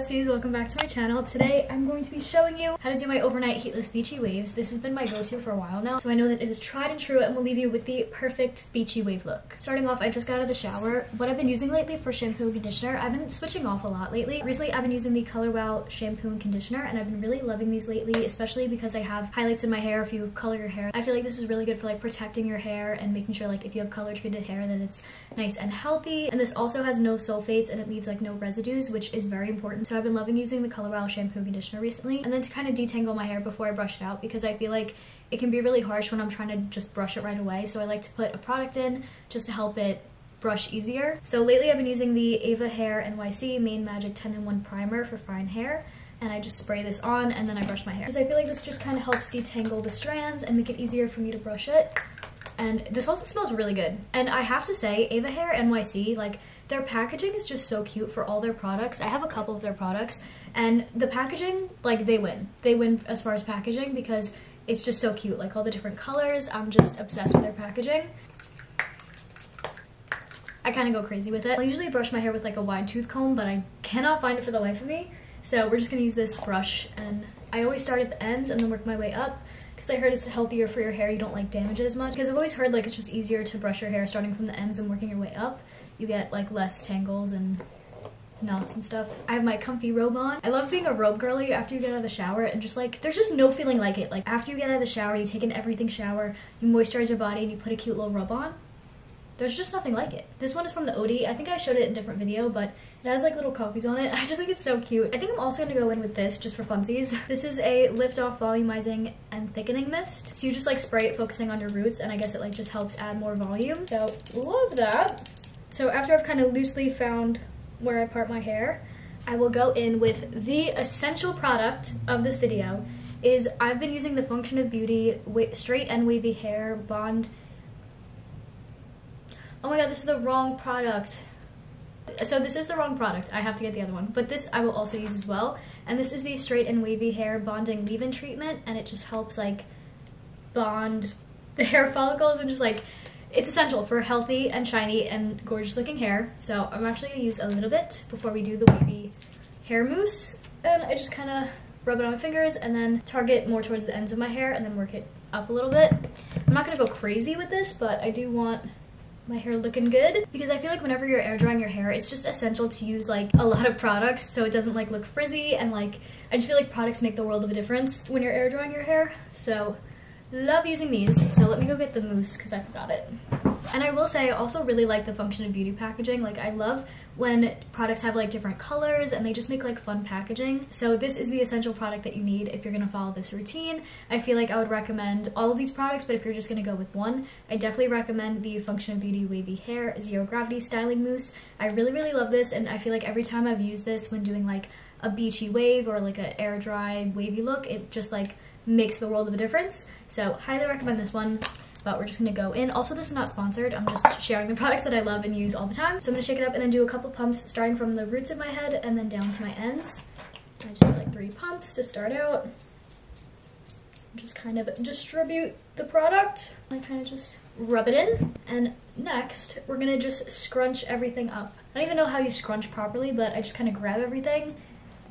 besties, welcome back to my channel. Today I'm going to be showing you how to do my overnight heatless beachy waves. This has been my go-to for a while now, so I know that it is tried and true and will leave you with the perfect beachy wave look. Starting off, I just got out of the shower. What I've been using lately for shampoo and conditioner, I've been switching off a lot lately. Recently I've been using the Color Wow shampoo and conditioner, and I've been really loving these lately, especially because I have highlights in my hair. If you color your hair, I feel like this is really good for like protecting your hair and making sure like if you have color treated hair that it's nice and healthy. And this also has no sulfates and it leaves like no residues, which is very important. So I've been loving using the Color Wow shampoo and conditioner recently, and then to kind of detangle my hair before I brush it out, because I feel like it can be really harsh when I'm trying to just brush it right away. So I like to put a product in just to help it brush easier. So lately I've been using the Ava Hair NYC Mane Magic 10-in-1 Primer for fine hair, and I just spray this on and then I brush my hair, because I feel like this just kind of helps detangle the strands and make it easier for me to brush it. And this also smells really good. And I have to say, Ava Hair NYC, like, their packaging is just so cute for all their products. I have a couple of their products, and the packaging, like, they win. They win as far as packaging, because it's just so cute. Like, all the different colors, I'm just obsessed with their packaging. I kind of go crazy with it. I usually brush my hair with, like, a wide tooth comb, but I cannot find it for the life of me. So we're just gonna use this brush, and I always start at the ends and then work my way up, because I heard it's healthier for your hair, you don't like damage it as much. Because I've always heard like it's just easier to brush your hair starting from the ends and working your way up. You get like less tangles and knots and stuff. I have my comfy robe on. I love being a robe girly after you get out of the shower, and just like there's just no feeling like it. Like after you get out of the shower, you take an everything shower, you moisturize your body, and you put a cute little rub on. There's just nothing like it. This one is from the Odie. I think I showed it in a different video, but it has like little coffees on it. I just think it's so cute. I think I'm also gonna go in with this just for funsies. This is a lift off volumizing and thickening mist. So you just like spray it focusing on your roots, and I guess it like just helps add more volume. So love that. So after I've kind of loosely found where I part my hair, I will go in with the essential product of this video. Is I've been using the Function of Beauty Straight and Wavy Hair Bond. Oh my god, this is the wrong product. So this is the wrong product. I have to get the other one, but this I will also use as well. And this is the Straight and Wavy Hair Bonding Leave-In Treatment, and it just helps like bond the hair follicles, and just like it's essential for healthy and shiny and gorgeous looking hair. So I'm actually gonna use a little bit before we do the wavy hair mousse, and I just kind of rub it on my fingers and then target more towards the ends of my hair and then work it up a little bit. I'm not gonna go crazy with this, but I do want my hair looking good, because I feel like whenever you're air drying your hair, it's just essential to use like a lot of products so it doesn't like look frizzy, and like I just feel like products make the world of a difference when you're air drying your hair. So love using these. So let me go get the mousse because I forgot it. And I will say I also really like the Function of Beauty packaging. Like I love when products have like different colors and they just make like fun packaging. So this is the essential product that you need if you're gonna follow this routine. I feel like I would recommend all of these products, but if you're just gonna go with one, I definitely recommend the Function of Beauty Wavy Hair Zero Gravity Styling Mousse. I really, really love this, and I feel like every time I've used this when doing like a beachy wave or like an air dry wavy look, it just like makes the world of a difference. So highly recommend this one. But we're just gonna go in. Also, this is not sponsored. I'm just sharing the products that I love and use all the time. So I'm gonna shake it up and then do a couple pumps starting from the roots of my head and then down to my ends. I just do like 3 pumps to start out. Just kind of distribute the product. I kind of just rub it in. And next, we're gonna just scrunch everything up. I don't even know how you scrunch properly, but I just kind of grab everything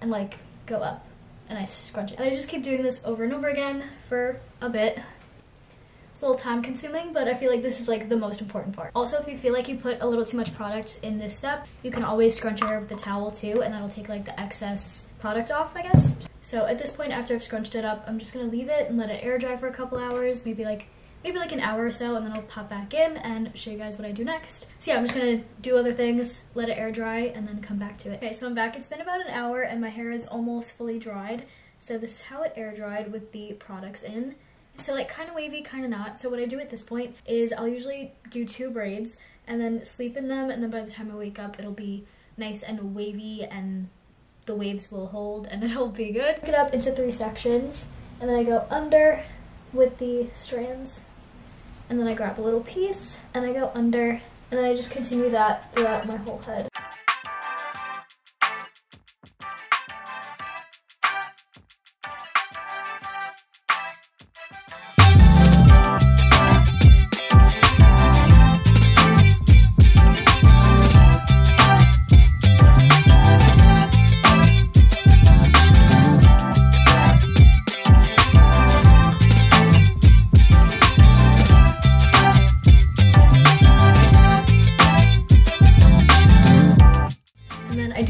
and like go up and I scrunch it. And I just keep doing this over and over again for a bit. It's a little time consuming, but I feel like this is like the most important part. Also, if you feel like you put a little too much product in this step, you can always scrunch your hair with the towel too, and that'll take like the excess product off, I guess. So at this point, after I've scrunched it up, I'm just gonna leave it and let it air dry for a couple hours, maybe like an hour or so, and then I'll pop back in and show you guys what I do next. So yeah, I'm just gonna do other things, let it air dry, and then come back to it. Okay, so I'm back. It's been about an hour and my hair is almost fully dried. So this is how it air dried with the products in. So like kind of wavy, kind of not. So what I do at this point is I'll usually do 2 braids and then sleep in them, and then by the time I wake up it'll be nice and wavy and the waves will hold and it'll be good. Pick it up into 3 sections and then I go under with the strands, and then I grab a little piece and I go under, and then I just continue that throughout my whole head.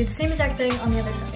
the same exact thing on the other side.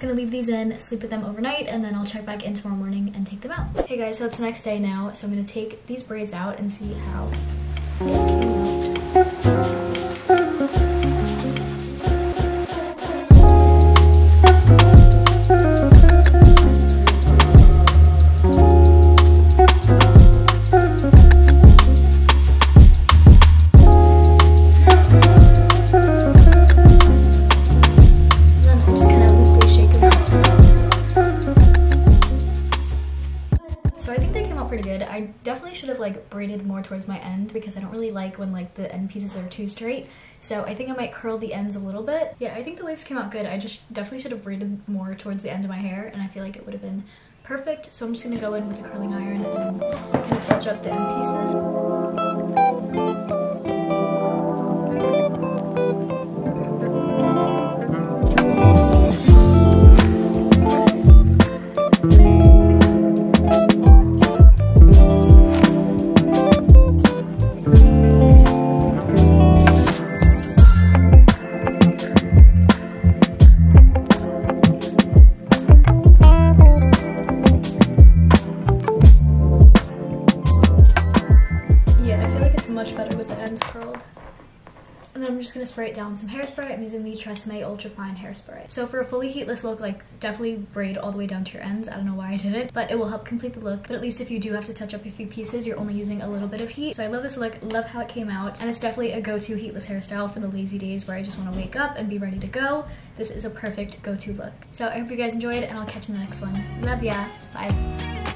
Gonna leave these in, sleep with them overnight, and then I'll check back in tomorrow morning and take them out. Hey guys, so it's the next day now, so I'm gonna take these braids out and see how they came out. Braided more towards my end because I don't really like when like the end pieces are too straight, so I think I might curl the ends a little bit. Yeah, I think the waves came out good. I just definitely should have braided more towards the end of my hair and I feel like it would have been perfect, so I'm just gonna go in with a curling iron and kind of touch up the end pieces. Spray it down some hairspray. I'm using the Tresemme ultra fine hairspray. So for a fully heatless look, like, definitely braid all the way down to your ends. I don't know why I didn't, but it will help complete the look. But at least if you do have to touch up a few pieces, you're only using a little bit of heat. So I love this look, love how it came out, and it's definitely a go-to heatless hairstyle for the lazy days where I just want to wake up and be ready to go. This is a perfect go-to look. So I hope you guys enjoyed, and I'll catch you in the next one. Love ya, bye.